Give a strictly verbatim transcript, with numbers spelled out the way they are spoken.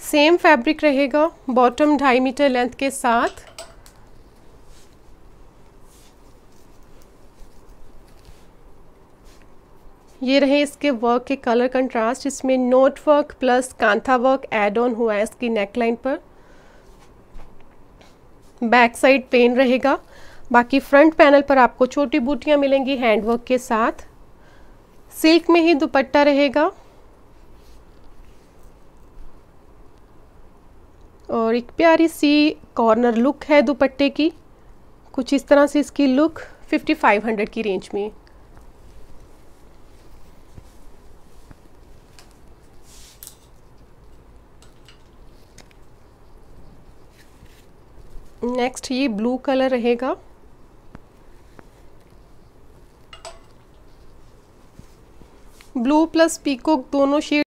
Same fabric रहेगा bottom ढाई metre length के साथ। ये रहे इसके वर्क के कलर कंट्रास्ट, इसमें knot work plus kantha work add on हुआ है इसकी नेकलाइन पर। बैक साइड प्लेन रहेगा, बाकी फ्रंट पैनल पर आपको छोटी बूटियां मिलेंगी हैंडवर्क के साथ। सिल्क में ही दुपट्टा रहेगा और एक प्यारी सी कॉर्नर लुक है दुपट्टे की, कुछ इस तरह से इसकी लुक पचपन सौ की रेंज में। नेक्स्ट ये ब्लू कलर रहेगा, ब्लू प्लस पीकॉक दोनों शेड